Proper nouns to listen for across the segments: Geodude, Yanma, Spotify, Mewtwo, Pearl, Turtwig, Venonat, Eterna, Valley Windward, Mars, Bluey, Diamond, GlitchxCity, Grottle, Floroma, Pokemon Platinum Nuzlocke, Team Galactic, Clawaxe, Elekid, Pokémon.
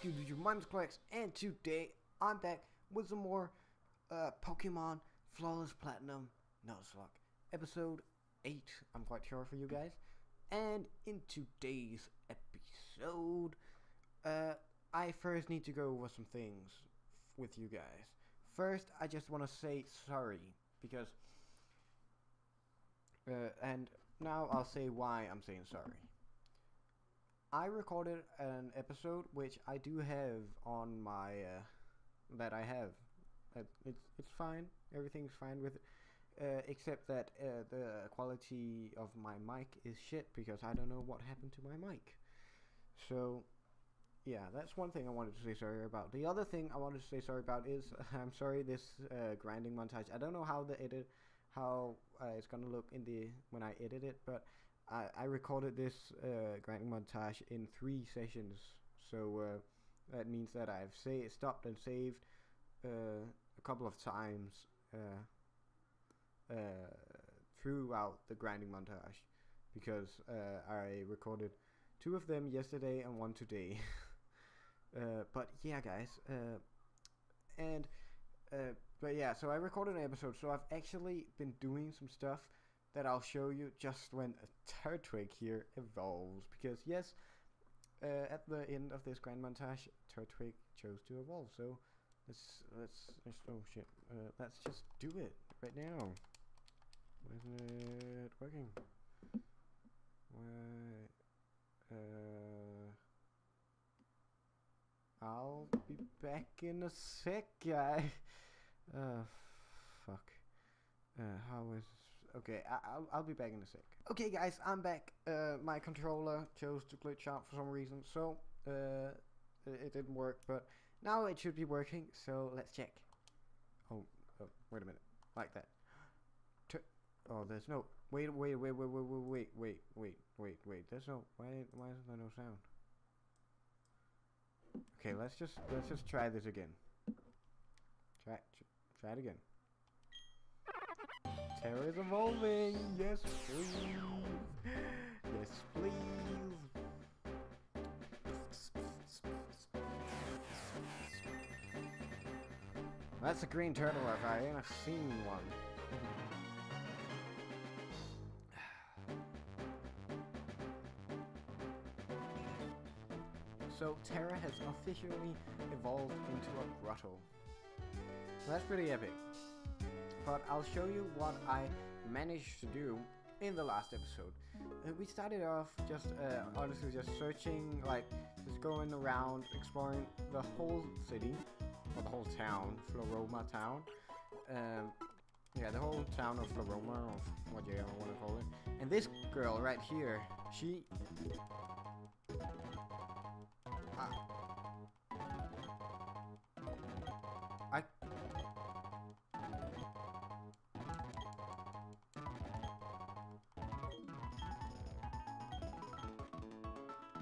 What's good, YouTube? My name is Clawaxe, and today I'm back with some more Pokemon Flawless Platinum Nuzlocke, episode 8, I'm quite sure, for you guys. And in today's episode, I first need to go over some things with you guys. First, I just want to say sorry, because... and now I'll say why I'm saying sorry. I recorded an episode which I do have on my it's fine, everything's fine with it, except that the quality of my mic is shit because I don't know what happened to my mic. So yeah, that's one thing I wanted to say sorry about. The other thing I wanted to say sorry about is I'm sorry this grinding montage. I don't know how the it's gonna look in the when I edit it, but I recorded this grinding montage in 3 sessions, so that means that I've stopped and saved a couple of times throughout the grinding montage, because I recorded 2 of them yesterday and 1 today. But yeah, guys, but yeah, so I recorded an episode, so I've actually been doing some stuff that I'll show you just when Turtwig here evolves, because yes, at the end of this grand montage, Turtwig chose to evolve. So let's oh shit, let's just do it right now. Why isn't it working? Why? I'll be back in a sec, guy. Fuck. How is... Okay, I'll be back in a sec. Okay, guys, I'm back. My controller chose to glitch out for some reason, so it didn't work, but now it should be working, so let's check. Oh wait a minute. Like that. Oh, there's no... Wait. There's no... Why isn't there no sound? Okay, let's just try this again. Try it again. Terra is evolving! Yes, please! Yes, please! That's a green turtle if I ain't seen one. So, Terra has officially evolved into a Grottle. That's pretty epic. But I'll show you what I managed to do in the last episode. We started off just honestly just searching, like just going around exploring the whole city, or the whole town, Floroma town. Yeah, the whole town of Floroma, or what you ever want to call it. And this girl right here, she...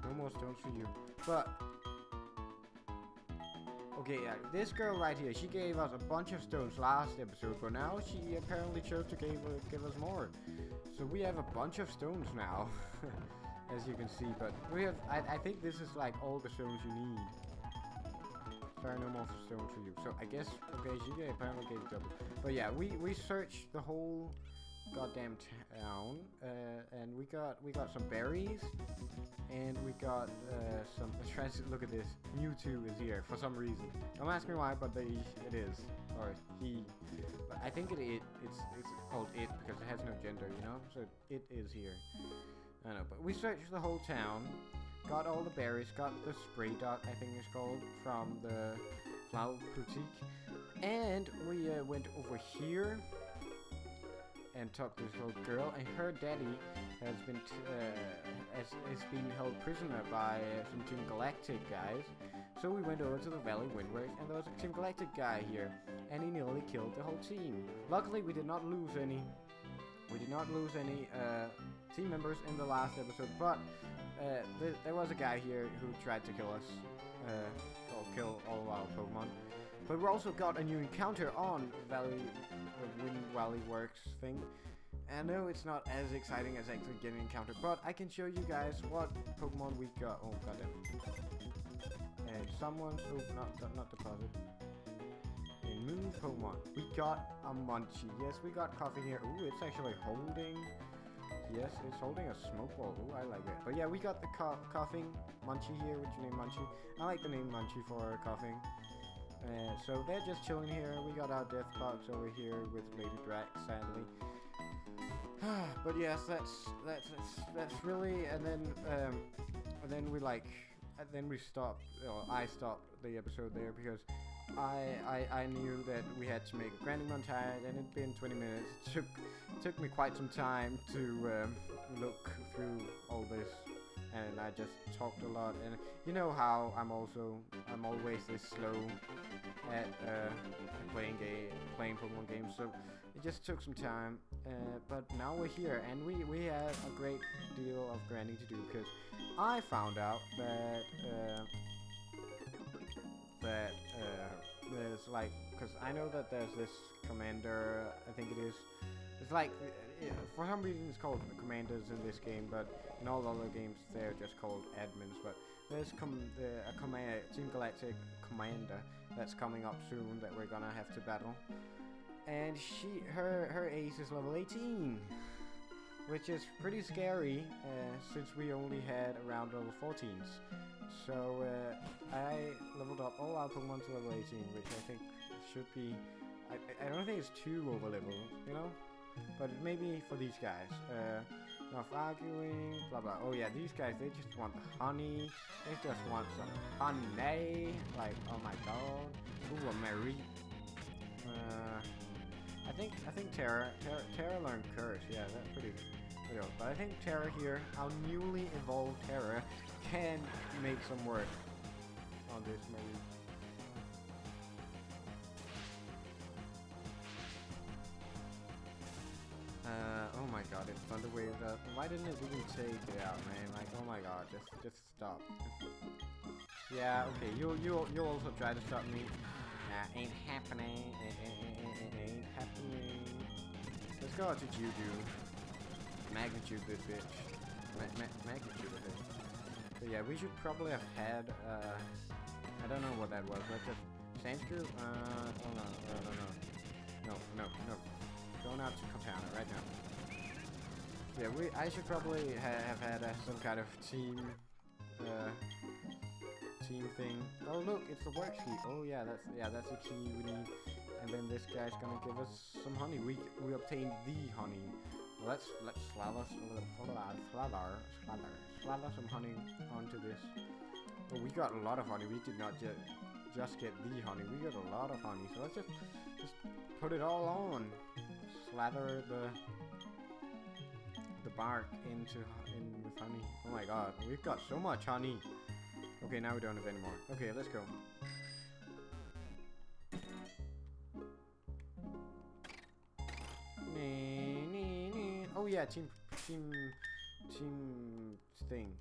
almost don't see you, but okay, yeah, this girl right here, she gave us a bunch of stones last episode, but now she apparently chose to give us more, so we have a bunch of stones now. As you can see, but we have I think this is like all the stones you need. Sorry, no more stones for you. So I guess, okay, she apparently gave double, but yeah, we searched the whole goddamn town, and we got some berries, and we got some transit. Look at this, Mewtwo is here for some reason. Don't ask me why, but it is, or he. But I think it's called it because it has no gender, you know. So it is here. I don't know, but we searched the whole town, got all the berries, got the spray dot, I think it's called, from the flower boutique, and we went over here and talked to this little girl, and her daddy has been held prisoner by some Team Galactic guys. So we went over to the Valley Windward, and there was a Team Galactic guy here, and he nearly killed the whole team. Luckily, we did not lose any. We did not lose any team members in the last episode, but there was a guy here who tried to kill us, or kill all our Pokemon. But we also got a new encounter on Valley Works thing. And no, it's not as exciting as actually getting an encounter, but I can show you guys what Pokemon we got. Oh, goddamn. and someone, oh, not deposit. And move Pokemon. We got a Munchie. Yes, we got coffee here. Ooh, it's actually holding. Yes, it's holding a smoke ball. Ooh, I like it. But yeah, we got the coughing Munchie here. What's your name, Munchie? I like the name Munchie for coughing. So they're just chilling here. We got our death box over here with Lady Drax, sadly. But yes, that's really. And then we like, and then we stopped. Or I stopped the episode there because I knew that we had to make a grinding montage, and it'd been 20 minutes. It took me quite some time to look through all this, and I just talked a lot. And you know how I'm always this slow at playing Pokemon games, so it just took some time. But now we're here, and we have a great deal of grinding to do because I found out that. There's like, because I know that there's this commander, I think it is, it's like, for some reason it's called commanders in this game, but in all other games they're just called admins, but there's a Team Galactic commander that's coming up soon that we're gonna have to battle, and her ace is level 18, which is pretty scary, since we only had around level 14s. So I leveled up all our Pokemon to level 18, which I think should be, I don't think it's too over level, you know? But maybe for these guys. Enough arguing, blah blah. Oh yeah, these guys, they just want the honey. They just want some honey. Like, oh my god. Ooh, a Mary. I think Terra learned Curse, yeah, that's pretty good. But I think Terra here, our newly evolved Terra, can make some work on this maybe. Oh my god, it thunder waved up. Why didn't it even take it out, man? Like, oh my god, just stop. Yeah, okay, you'll also try to stop me. Nah, ain't happening. Ain't happening. Let's go out to Juju. Magnitude this bitch. Magnitude of it. So yeah, we should probably have had, I don't know what that was. Let's just... Sandscrew? Hold on. No. Going out to compound it right now. Yeah, I should probably have had some kind of team thing. Oh look, it's the worksheet. Oh yeah, that's the key we need. And then this guy's gonna give us some honey. We obtained the honey. Let's slather some honey onto this. But we got a lot of honey. We did not just get the honey. We got a lot of honey. So let's just put it all on. Slather the bark with honey. Oh my god, we've got so much honey. Okay, now we don't have any more. Okay, let's go. Oh yeah, team thing.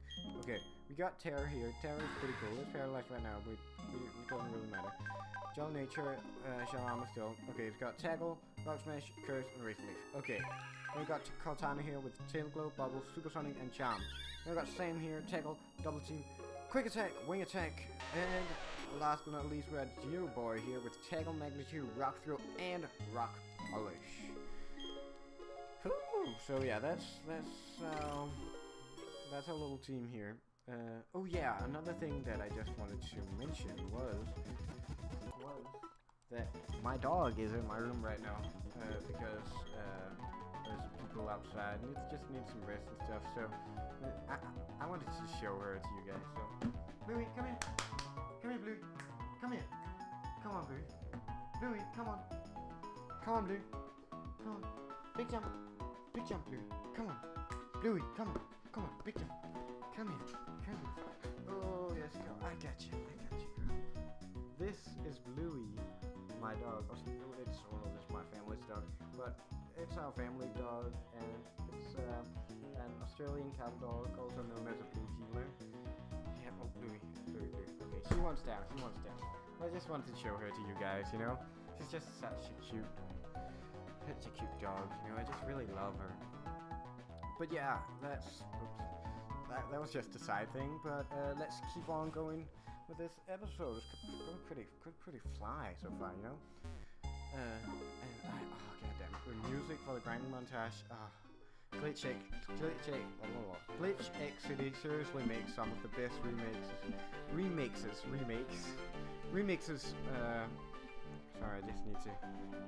Okay, we got Terra here. Terra's pretty cool. We're paralyzed right now, but it doesn't really matter. Gel Nature, Shalama still. Okay, it's got Tackle, Rock Smash, Curse, and Razor Leaf. Okay, then we got Cortana here with Tail Glow, Bubble, Supersonic, and Charm. Then we got Sam here, Tackle, Double Team, Quick Attack, Wing Attack, and last but not least, we got Geo Boy here with Tackle, Magnitude, Rock Throw, and Rock Polish. Ooh, so yeah, that's our little team here. Oh yeah, another thing that I just wanted to mention was that my dog is in my room right now because there's people outside and it just needs some rest and stuff. So I wanted to show her to you guys. So Bluey, come here, Bluey, come here, come on Bluey, come on Bluey, come on, big jump Bluey, come on, Bluey, come on, big jump, come here, oh yes, go, I got you, girl. This is Bluey, my dog. Oh, it's one of my family's dog, but it's our family dog, and it's an Australian cat dog, also known as a Blue Heeler. Yeah, oh Bluey, okay, she wants down. I just wanted to show her to you guys, you know, she's just such a cute. It's a cute dog, you know, I just really love her. But yeah, that was just a side thing, but let's keep on going with this episode. It's going pretty fly so far, you know? Oh, goddammit. The music for the grinding montage. GlitchxCity seriously makes some of the best remixes. Sorry, I just need to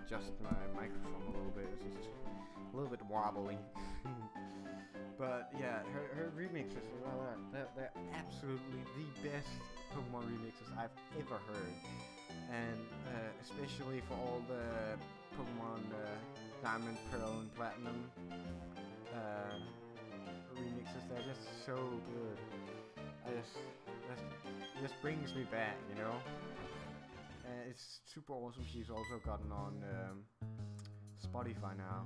adjust my microphone a little bit. It's just a little bit wobbly. But yeah, her remixes, they're absolutely the best Pokemon remixes I've ever heard. And especially for all the Pokemon Diamond, Pearl, and Platinum remixes, they're just so good. It just brings me back, you know? It's super awesome. She's also gotten on Spotify now.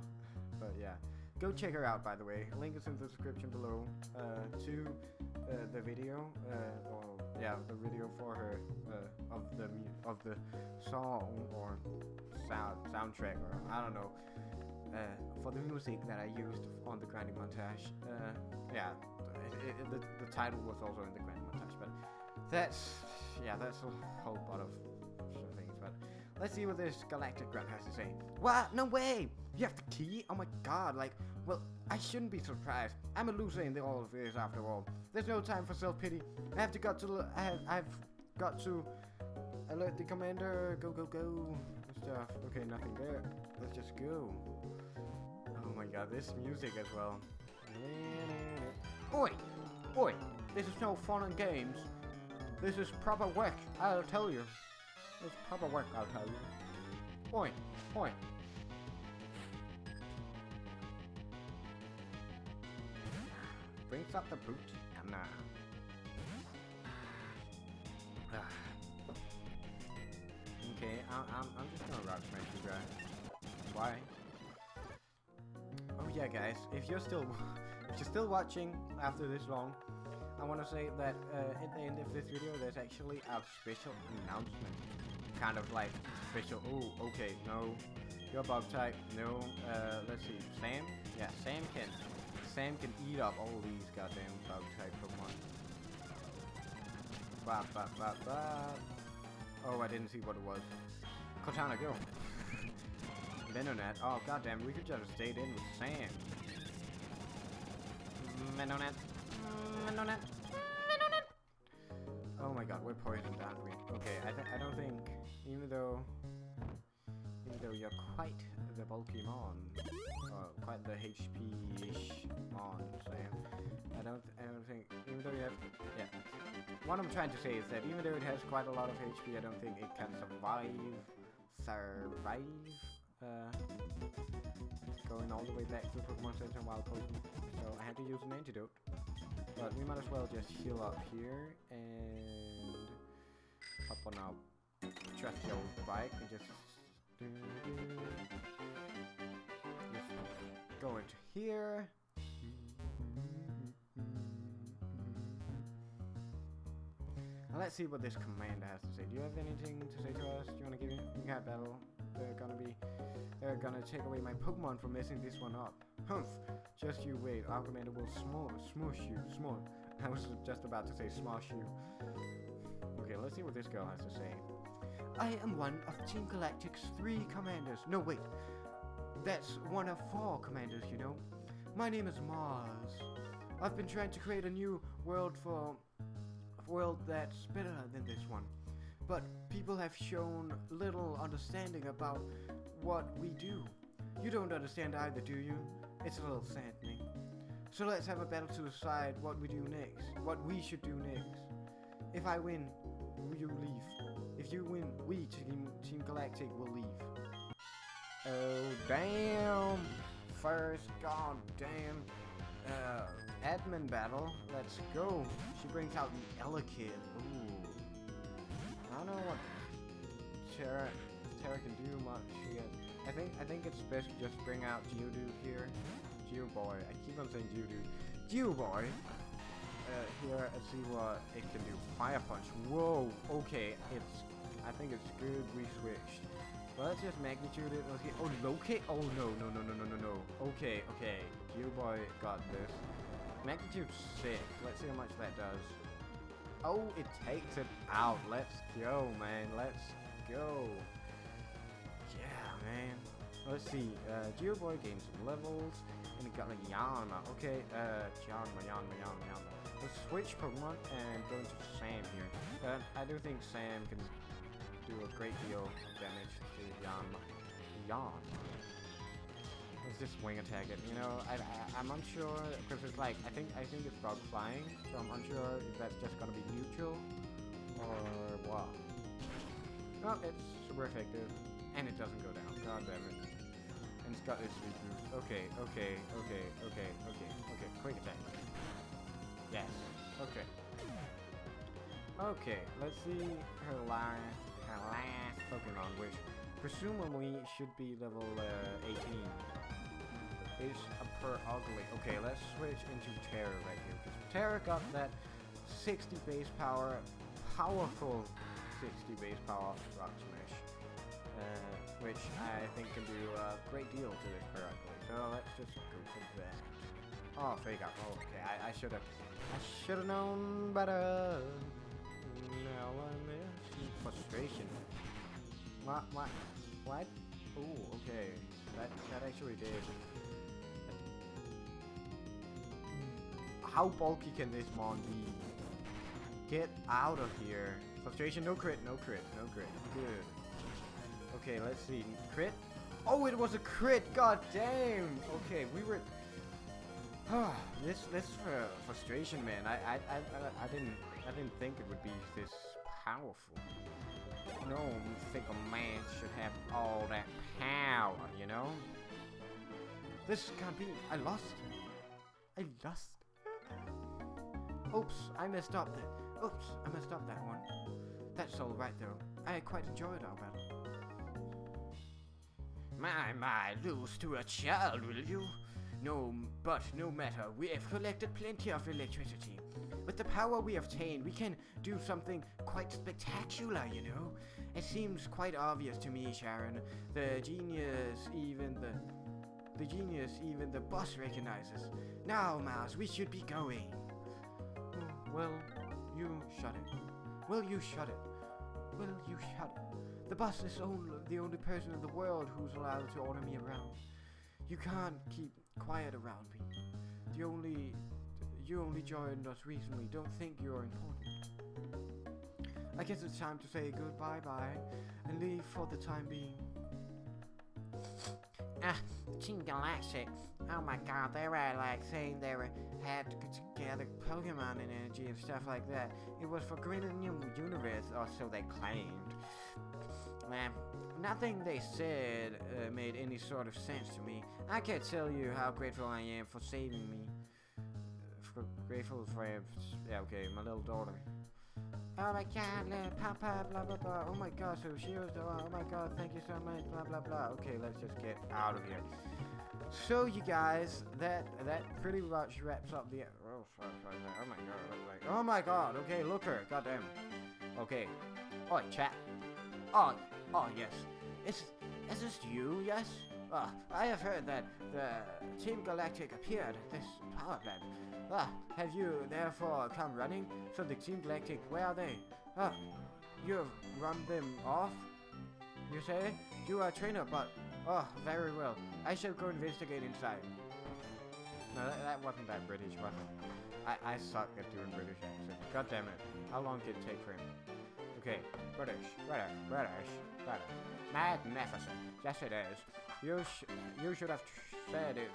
But yeah, go check her out, by the way. Link is in the description below to the video, or yeah, the video for her of the song or soundtrack, or I don't know, for the music that I used on the grinding montage. Yeah, the title was also in the grinding montage, but that's a whole lot of things. But let's see what this Galactic Grunt has to say. What? No way! You have the key? Oh my god, like, well, I shouldn't be surprised. I'm a loser in all of this after all. There's no time for self-pity. I've got to alert the commander. Go, go, go. Stuff. Okay, nothing there. Let's just go. Oh my god, this music as well. Oi! Oi! This is no fun and games. This is proper work, I'll tell you. It's proper work, I'll tell you. Oi! Oi! Brings up the boot. Nah. Okay, I'm just gonna rock smash you guys. Why? Oh yeah, guys. If you're still watching after this long, I want to say that at the end of this video, there's actually a special announcement. Kind of like special. Oh, okay. No, you're bug type. No. Let's see. Sam. Yeah, Sam can eat up all these goddamn bug type Pokemon. Ba ba ba ba. Oh, I didn't see what it was. Cortana, go. Venonat. Oh, goddamn, we could just have stayed in with Sam. Venonat. Venonat. Venonat. Oh my god, we're poisoned, aren't we? Okay, I don't think, even though you're quite the bulky mon, or quite the HP-ish mon, Sam, I don't think, even though you have, yeah. What I'm trying to say is that even though it has quite a lot of HP, I don't think it can survive, going all the way back to Pokemon Center Wild Pokemon, so I had to use an antidote. But we might as well just heal up here, and hop on our trusty old bike, and just go into here. Let's see what this commander has to say. Do you have anything to say to us? Do you want to give me a cat battle? They're gonna take away my Pokemon for messing this one up. Humph! Just you wait. Our commander will smush you. Smush. I was just about to say smash you. Okay, let's see what this girl has to say. I am one of Team Galactic's 3 commanders. No, wait. That's one of 4 commanders, you know. My name is Mars. I've been trying to create a new world that's better than this one, but people have shown little understanding about what we do. You don't understand either, do you? It's a little saddening. So let's have a battle to decide what we do next, what we should do next. If I win, you leave. If you win, we, Team Galactic, will leave. Oh damn! First goddamn admin battle. Let's go. She brings out the Elekid. Ooh. I don't know what Terra can do much yet. I think it's best to just bring out Geodude here. Geoboy. I keep on saying Geodude. Geoboy! Here, let's see what it can do. Fire Punch. Whoa! Okay, I think it's good we switched. Well, let's just magnitude it. Let's get, oh, low kick? Oh, no. Okay. Geoboy got this. Magnitude 6. Let's see how much that does. Oh, it takes it out. Let's go, man. Let's go. Yeah, man. Let's see. Geoboy gained some levels. And it got like Yana. Okay, Yanma. Let's switch Pokemon and go into Sam here. I do think Sam can do a great deal of damage to Yanma. Let's just wing attack it. You know, I'm unsure because it's like I think it's frog flying, so I'm unsure if that's just gonna be neutral or what. No, it's super effective, and it doesn't go down. God damn it! And it's got this reboot. Okay. Quick attack. Yes. Okay. Okay. Let's see her last Pokemon, which presumably should be level 18. Is upper ugly. Okay, let's switch into Terra right here, because Terra got that 60 base power, powerful 60 base power rock smash, which I think can do a great deal to this per ugly. So let's just go for that. Oh, fake out. Okay, I should have known better. Now I'm in frustration. What? Oh, okay. That actually did. How bulky can this mon be? Get out of here. Frustration, no crit. Good. Okay, let's see. Crit? Oh, it was a crit! God damn! Okay, we were... this frustration, man. I didn't think it would be this powerful. No, you think a man should have all that power, you know? This can't be... I lost. Oops, I messed up that. Oops, I messed up that one. That's alright though. I quite enjoyed our battle. My, lose to a child, will you? No, but no matter, we have collected plenty of electricity. With the power we obtain, we can do something quite spectacular, you know? It seems quite obvious to me, Sharon. The genius even the boss recognizes. Now, Mars, we should be going. Will you shut it? The boss is the only person in the world who's allowed to order me around. You can't keep quiet around me. You only joined us recently. Don't think you're important. I guess it's time to say goodbye and leave for the time being. Team Galactic. Oh my god, they were like saying they had to gather Pokemon and energy and stuff like that. It was for creating a new universe, or so they claimed. Nothing they said made any sort of sense to me. I can't tell you how grateful I am for saving me. Yeah, okay, my little daughter. Oh my god, Papa, blah blah blah. Oh my god, so she was the one. Oh my god, thank you so much, blah blah blah. Okay, let's just get out of here. So you guys, that pretty much wraps up the. Oh, sorry. Oh my god. Okay, look her. Goddamn. Okay. Oi, chat. Oh yes. Is this you? Yes. I have heard that the Team Galactic appeared at this power plant. Have you therefore come running? So the Team Galactic, where are they? You've run them off? You say? You are a trainer, but... very well. I shall go investigate inside. No, that wasn't that British, was it? I suck at doing British accent. God damn it. How long did it take for him? Okay, British. Magnificent. Yes it is. You should have said it.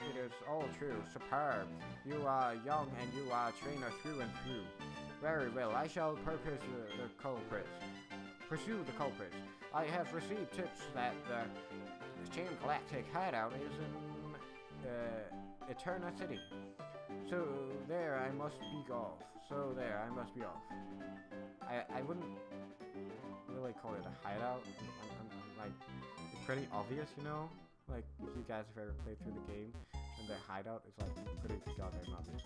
It is all true. Superb. You are young and you are a trainer through and through. Very well. I shall pursue the culprits. I have received tips that the Team Galactic hideout is in Eterna City. So there I must be off. I wouldn't really call it a hideout. I'm like, it's pretty obvious, you know? Like, if you guys have ever played through the game, and the hideout is like pretty goddamn obvious.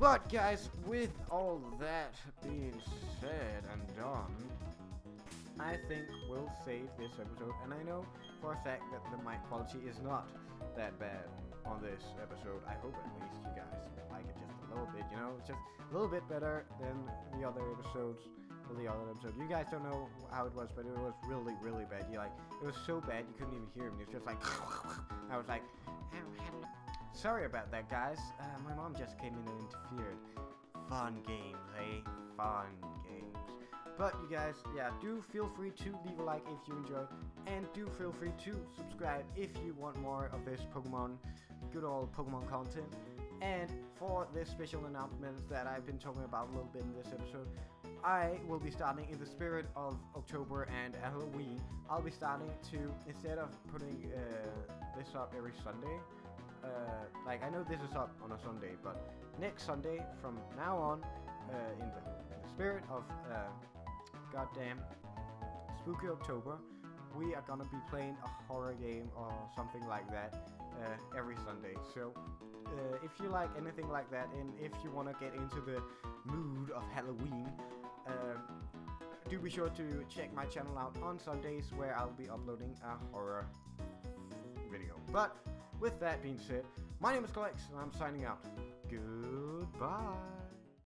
But guys, with all that being said and done, I think we'll save this episode. And I know for a fact that the mic quality is not that bad on this episode. I hope at least you guys like it just a little bit, you know? It's just a little bit better than the other episodes. Well, the other episode, you guys don't know how it was, but it was really, really bad. You like, it was so bad you couldn't even hear him. It was just like, I was like, sorry about that, guys. My mom just came in and interfered. Fun games, eh? Fun games. But you guys, yeah, do feel free to leave a like if you enjoyed, and do feel free to subscribe if you want more of this Pokemon, good old Pokemon content. And for this special announcement that I've been talking about a little bit in this episode, I will be starting, in the spirit of October and Halloween, I'll be starting to, instead of putting this up every Sunday, like I know this is up on a Sunday, but next Sunday from now on, in the spirit of goddamn spooky October, we are gonna be playing a horror game or something like that every Sunday. So if you like anything like that, and if you want to get into the mood of Halloween, do be sure to check my channel out on Sundays, where I'll be uploading a horror video. But with that being said, my name is Glax, and I'm signing out. Goodbye.